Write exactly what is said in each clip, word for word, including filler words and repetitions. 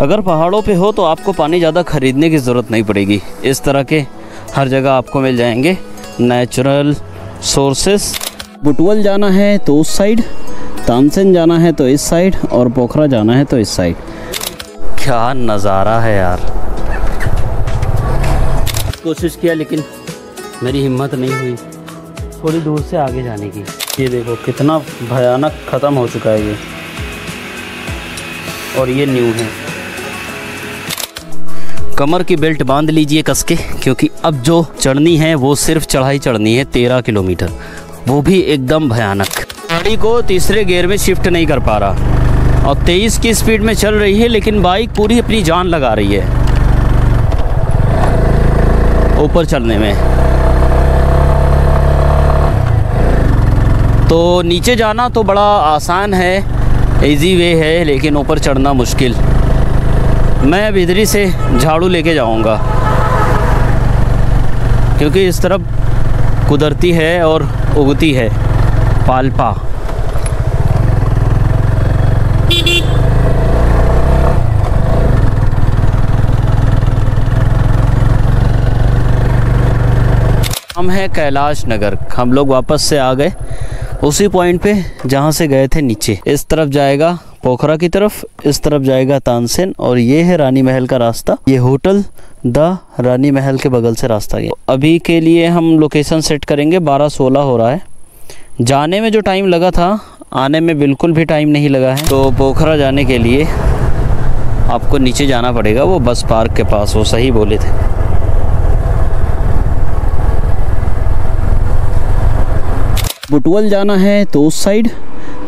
अगर पहाड़ों पे हो तो आपको पानी ज़्यादा खरीदने की ज़रूरत नहीं पड़ेगी। इस तरह के हर जगह आपको मिल जाएंगे नेचुरल सोर्सेस। बुटवल जाना है तो उस साइड, तानसेन जाना है तो इस साइड, और पोखरा जाना है तो इस साइड। क्या नज़ारा है यार। कोशिश किया लेकिन मेरी हिम्मत नहीं हुई थोड़ी दूर से आगे जाने की। ये देखो कितना भयानक ख़त्म हो चुका है ये, और ये न्यू है। कमर की बेल्ट बांध लीजिए कस के, क्योंकि अब जो चढ़नी है वो सिर्फ चढ़ाई चढ़नी है तेरह किलोमीटर, वो भी एकदम भयानक। गाड़ी को तीसरे गियर में शिफ्ट नहीं कर पा रहा और तेईस की स्पीड में चल रही है, लेकिन बाइक पूरी अपनी जान लगा रही है ऊपर चढ़ने में। तो नीचे जाना तो बड़ा आसान है, इजी वे है, लेकिन ऊपर चढ़ना मुश्किल। मैं अब इधर से झाड़ू लेके जाऊंगा क्योंकि इस तरफ कुदरती है और उगती है पाल्पा। हम हैं कैलाश नगर, हम लोग वापस से आ गए उसी पॉइंट पे जहाँ से गए थे नीचे। इस तरफ जाएगा पोखरा की तरफ, इस तरफ जाएगा तानसेन, और ये है रानी महल का रास्ता। ये होटल द रानी महल के बगल से रास्ता गया। अभी के लिए हम लोकेशन सेट करेंगे। बारह सोलह हो रहा है। जाने में जो टाइम लगा था आने में बिल्कुल भी टाइम नहीं लगा है। तो पोखरा जाने के लिए आपको नीचे जाना पड़ेगा, वो बस पार्क के पास। वो सही बोले थे। बुटवल जाना है तो उस साइड,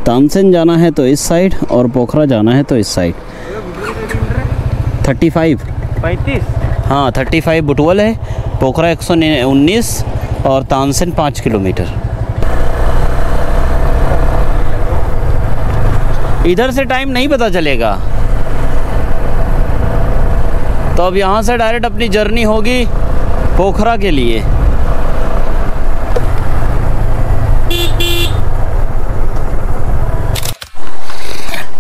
तानसेन जाना है तो इस साइड, और पोखरा जाना है तो इस साइड। पैंतीस हाँ पैंतीस बुटवल है, पोखरा एक सौ उन्नीस और तानसेन पाँच किलोमीटर। इधर से टाइम नहीं पता चलेगा। तो अब यहाँ से डायरेक्ट अपनी जर्नी होगी पोखरा के लिए।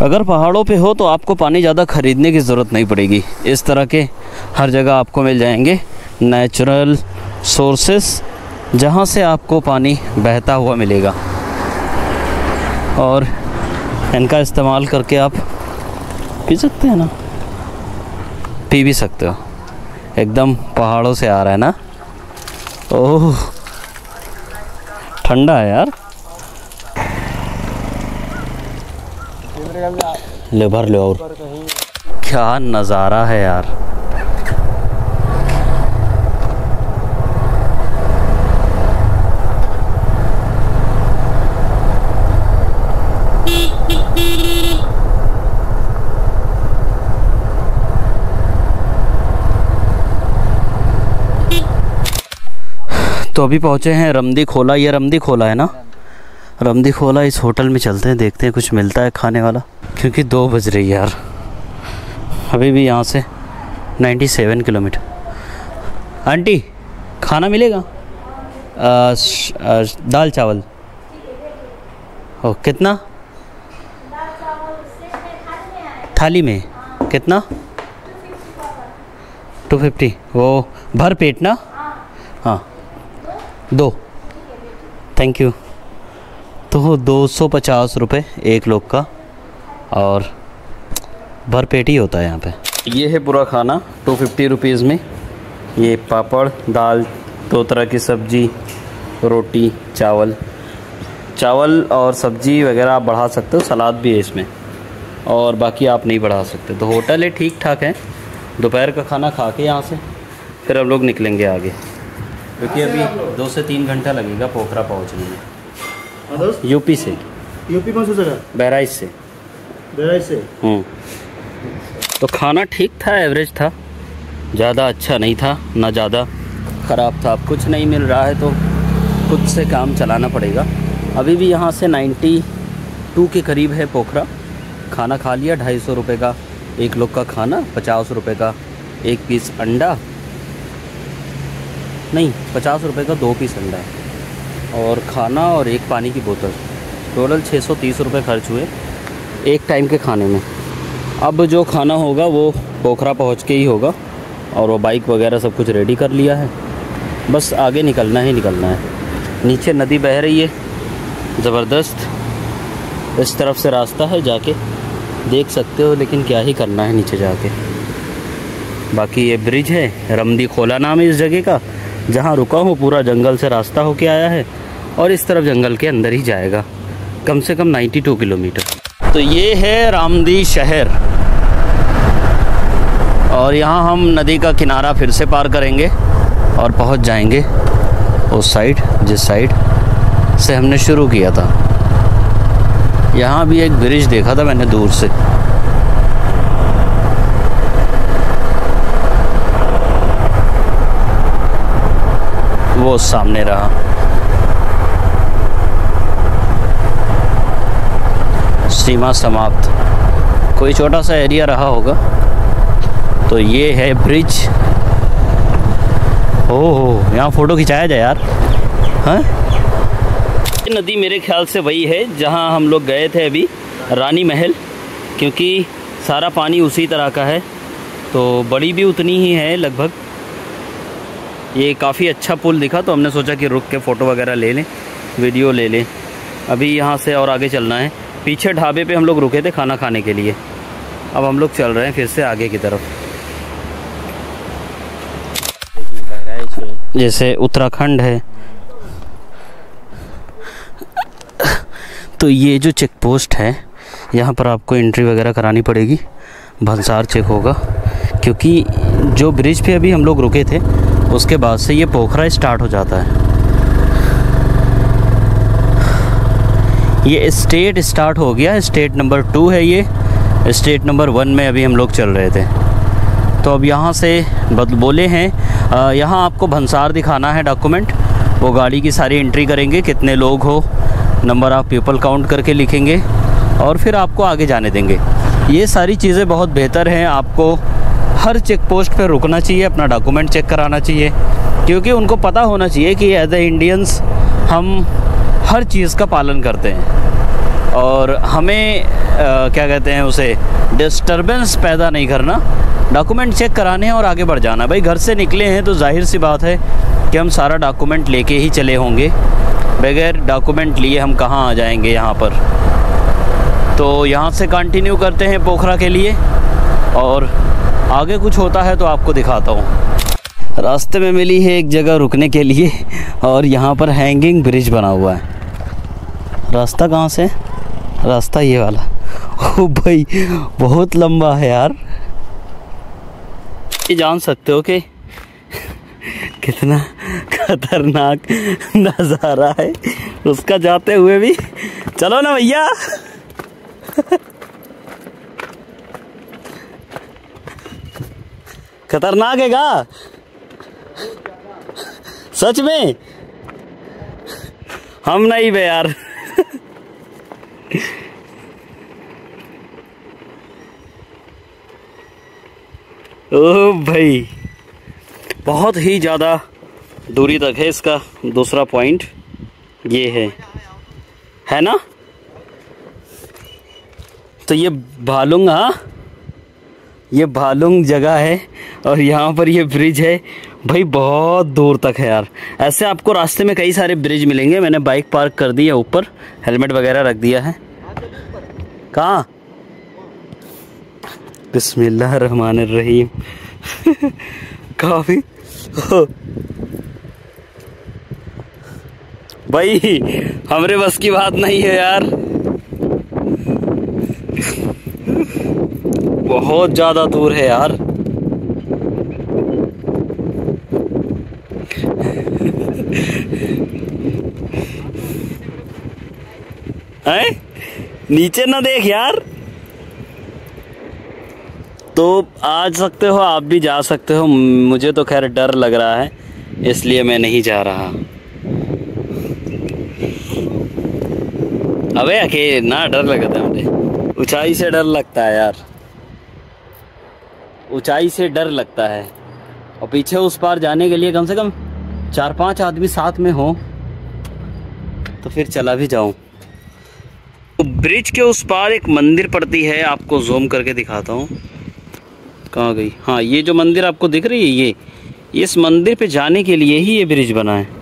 अगर पहाड़ों पे हो तो आपको पानी ज़्यादा खरीदने की ज़रूरत नहीं पड़ेगी। इस तरह के हर जगह आपको मिल जाएंगे नेचुरल सोर्सेस, जहाँ से आपको पानी बहता हुआ मिलेगा, और इनका इस्तेमाल करके आप पी सकते हैं ना, पी भी सकते हो। एकदम पहाड़ों से आ रहा है ना। ओह ठंडा है यार। ले भर ले। और क्या नज़ारा है यार। तो अभी पहुंचे हैं रमदी खोला। ये रमदी खोला है ना, रमदी खोला। इस होटल में चलते हैं, देखते हैं कुछ मिलता है खाने वाला, क्योंकि दो बज रही है यार। अभी भी यहाँ से सत्तानवे किलोमीटर। आंटी खाना मिलेगा? आ, श, आ, श, दाल चावल। ओ कितना? थाली में कितना? दो सौ पचास। वो भर पेट ना? हाँ दो। Thank you. तो दो सौ पचास रुपये एक लोग का, और भरपेट ही होता है यहाँ पे। ये है पूरा खाना टू फिफ्टी रुपीज़ में। ये पापड़, दाल, दो तरह की सब्ज़ी, रोटी, चावल चावल और सब्ज़ी वगैरह आप बढ़ा सकते हो। सलाद भी है इसमें, और बाकी आप नहीं बढ़ा सकते। तो होटल है, ठीक ठाक है। दोपहर का खाना खा के यहाँ से फिर हम लोग निकलेंगे आगे, क्योंकि अभी दो से तीन घंटा लगेगा पोखरा पहुँचने में। यूपी से यूपी कौन सी जगह? बहराइच से। बहराइच से हूँ। तो खाना ठीक था, एवरेज था, ज़्यादा अच्छा नहीं था ना ज़्यादा ख़राब था। कुछ नहीं मिल रहा है तो खुद से काम चलाना पड़ेगा। अभी भी यहाँ से बानवे के करीब है पोखरा। खाना खा लिया, ढाई सौ रुपये का एक लोग का खाना, पचास रुपये का एक पीस अंडा, नहीं पचास रुपये का दो पीस अंडा, और खाना और एक पानी की बोतल। टोटल छः सौ तीस रुपये खर्च हुए एक टाइम के खाने में। अब जो खाना होगा वो पोखरा पहुंच के ही होगा और वो बाइक वगैरह सब कुछ रेडी कर लिया है, बस आगे निकलना ही निकलना है। नीचे नदी बह रही है ज़बरदस्त, इस तरफ से रास्ता है, जाके देख सकते हो, लेकिन क्या ही करना है नीचे जाके। बाकी ये ब्रिज है, रमदी खोला नाम है इस जगह का, जहाँ रुका हूँ पूरा जंगल से रास्ता होके आया है और इस तरफ जंगल के अंदर ही जाएगा, कम से कम बानवे किलोमीटर। तो ये है रामदी शहर और यहाँ हम नदी का किनारा फिर से पार करेंगे और पहुँच जाएंगे उस साइड जिस साइड से हमने शुरू किया था। यहाँ भी एक ब्रिज देखा था मैंने दूर से। वो सामने रहा, सीमा समाप्त, कोई छोटा सा एरिया रहा होगा। तो ये है ब्रिज। ओह, यहाँ फ़ोटो खिंचाया जाए यार। हाँ, नदी मेरे ख्याल से वही है जहाँ हम लोग गए थे अभी, रानी महल, क्योंकि सारा पानी उसी तरह का है। तो बड़ी भी उतनी ही है लगभग। ये काफ़ी अच्छा पुल दिखा तो हमने सोचा कि रुक के फ़ोटो वगैरह ले लें, वीडियो ले लें। अभी यहाँ से और आगे चलना है। पीछे ढाबे पे हम लोग रुके थे खाना खाने के लिए, अब हम लोग चल रहे हैं फिर से आगे की तरफ। जैसे उत्तराखंड है, तो ये जो चेक पोस्ट है यहाँ पर आपको एंट्री वगैरह करानी पड़ेगी, भंसार चेक होगा, क्योंकि जो ब्रिज पे अभी हम लोग रुके थे उसके बाद से ये पोखरा स्टार्ट हो जाता है। ये स्टेट स्टार्ट हो गया, स्टेट नंबर टू है ये, स्टेट नंबर वन में अभी हम लोग चल रहे थे। तो अब यहाँ से बोले हैं यहाँ आपको भंसार दिखाना है डॉक्यूमेंट, वो गाड़ी की सारी एंट्री करेंगे, कितने लोग हो, नंबर आप पीपल काउंट करके लिखेंगे और फिर आपको आगे जाने देंगे। ये सारी चीज़ें बहुत बेहतर हैं। आपको हर चेक पोस्ट पर रुकना चाहिए, अपना डॉक्यूमेंट चेक कराना चाहिए, क्योंकि उनको पता होना चाहिए कि एज अ इंडियंस हम हर चीज़ का पालन करते हैं और हमें आ, क्या कहते हैं उसे, डिस्टर्बेंस पैदा नहीं करना। डॉक्यूमेंट चेक कराने हैं और आगे बढ़ जाना। भाई घर से निकले हैं तो जाहिर सी बात है कि हम सारा डॉक्यूमेंट लेके ही चले होंगे, बगैर डॉक्यूमेंट लिए हम कहाँ आ जाएंगे यहाँ पर। तो यहाँ से कंटिन्यू करते हैं पोखरा के लिए और आगे कुछ होता है तो आपको दिखाता हूँ। रास्ते में मिली है एक जगह रुकने के लिए और यहाँ पर हैंगिंग ब्रिज बना हुआ है। रास्ता कहाँ से, रास्ता ये वाला। ओ भाई बहुत लंबा है यार, ये जान सकते हो कि कितना खतरनाक नज़ारा है उसका जाते हुए भी। चलो ना भैया। खतरनाक है गा, सच में हम नहीं बे यार। ओ भाई बहुत ही ज़्यादा दूरी तक है। इसका दूसरा पॉइंट ये है, है ना। तो ये भालुंग, हाँ ये भालुंग जगह है और यहाँ पर ये ब्रिज है। भाई बहुत दूर तक है यार। ऐसे आपको रास्ते में कई सारे ब्रिज मिलेंगे। मैंने बाइक पार्क कर दी है ऊपर, हेलमेट वगैरह रख दिया है। कहाँ, बिस्मिल्लाह रहमान रहीम। काफ़ी भाई हमारे बस की बात नहीं है यार, बहुत ज़्यादा दूर है यार। है नीचे ना देख यार। तो आ सकते हो आप भी, जा सकते हो। मुझे तो खैर डर लग रहा है इसलिए मैं नहीं जा रहा। अबे अकेले ना, डर लगता है मुझे, ऊंचाई से डर लगता है यार, ऊंचाई से डर लगता है। और पीछे उस पार जाने के लिए कम से कम चार पांच आदमी साथ में हो तो फिर चला भी जाऊं। तो ब्रिज के उस पार एक मंदिर पड़ती है, आपको जूम करके दिखाता हूँ। कहाँ गई? हाँ, ये जो मंदिर आपको दिख रही है, ये इस मंदिर पे जाने के लिए ही ये ब्रिज बना है।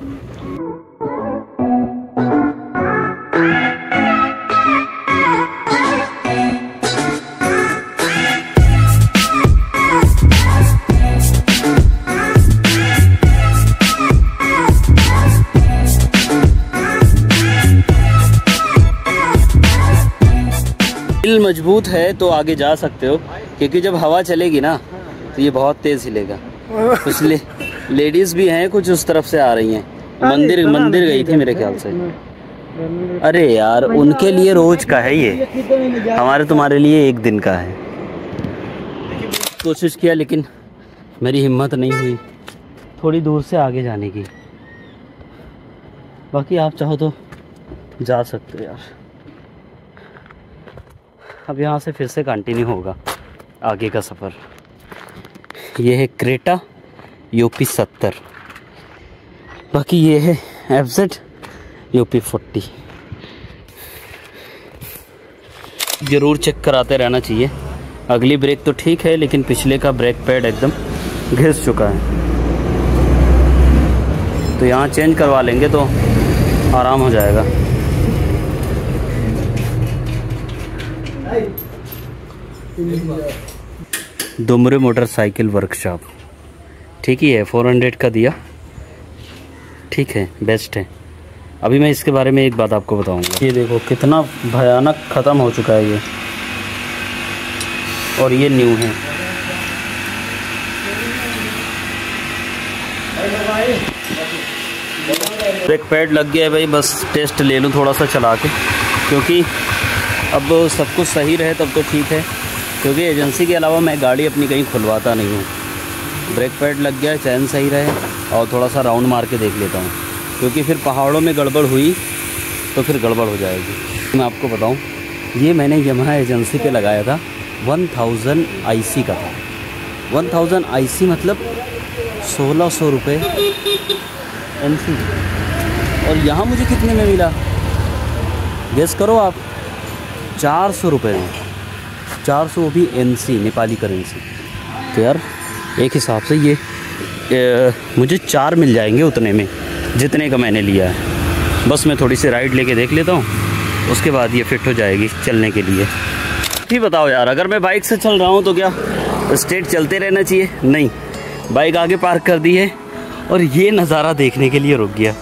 दिल मजबूत है तो आगे जा सकते हो, क्योंकि जब हवा चलेगी ना तो ये बहुत तेज हिलेगा। कुछ ले, लेडीज भी हैं, कुछ उस तरफ से आ रही हैं। मंदिर मंदिर गई थी मेरे ख्याल से। अरे यार, उनके लिए रोज का है ये, हमारे तुम्हारे लिए एक दिन का है। कोशिश किया लेकिन मेरी हिम्मत नहीं हुई थोड़ी दूर से आगे जाने की। बाकी आप चाहो तो जा सकते हो यार। अब यहाँ से फिर से कंटिन्यू होगा आगे का सफ़र। ये है क्रेटा यूपी सत्तर, बाकी ये है एफजेड यूपी फोर्टी। ज़रूर चेक कराते रहना चाहिए। अगली ब्रेक तो ठीक है लेकिन पिछले का ब्रेक पैड एकदम घिस चुका है, तो यहाँ चेंज करवा लेंगे तो आराम हो जाएगा। दुमरे मोटरसाइकिल वर्कशॉप ठीक ही है, चार सौ का दिया ठीक है, बेस्ट है। अभी मैं इसके बारे में एक बात आपको बताऊंगा। ये देखो कितना भयानक ख़त्म हो चुका है ये, और ये न्यू है। ब्रेक पैड लग गया है भाई, बस टेस्ट ले लूँ थोड़ा सा चला के, क्योंकि अब सब कुछ सही रहे तब तो ठीक है, क्योंकि एजेंसी के अलावा मैं गाड़ी अपनी कहीं खुलवाता नहीं हूँ। ब्रेक पैड लग गया, चैन सही रहे, और थोड़ा सा राउंड मार के देख लेता हूँ, क्योंकि फिर पहाड़ों में गड़बड़ हुई तो फिर गड़बड़ हो जाएगी। मैं आपको बताऊँ, ये मैंने यमाहा एजेंसी पे लगाया था, वन थाउजेंड आईसी का था। वन थाउजेंड आईसी मतलब सोलह सौ रुपये एमसी, और यहाँ मुझे कितने में मिला गेस करो आप? चार सौ रुपये में, चार सौ भी एन सी नेपाली करेंसी। तो यार एक हिसाब से ये ए, मुझे चार मिल जाएंगे उतने में जितने का मैंने लिया है। बस मैं थोड़ी सी राइड लेके देख लेता हूँ, उसके बाद ये फिट हो जाएगी चलने के लिए। ठीक बताओ यार, अगर मैं बाइक से चल रहा हूँ तो क्या स्ट्रेट चलते रहना चाहिए? नहीं, बाइक आगे पार्क कर दी है और ये नज़ारा देखने के लिए रुक गया।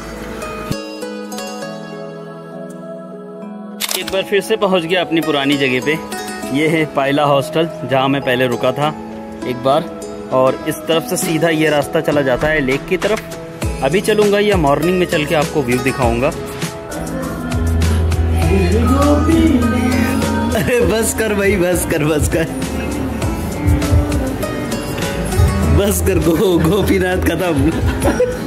एक बार फिर से पहुंच गया अपनी पुरानी जगह पे। ये है पायला हॉस्टल, जहां मैं पहले रुका था एक बार, और इस तरफ से सीधा ये रास्ता चला जाता है लेक की तरफ। अभी चलूंगा या मॉर्निंग में चल के आपको व्यू दिखाऊंगा। अरे बस कर भाई, बस कर, बस कर, बस कर, गो गोपीनाथ खत्म।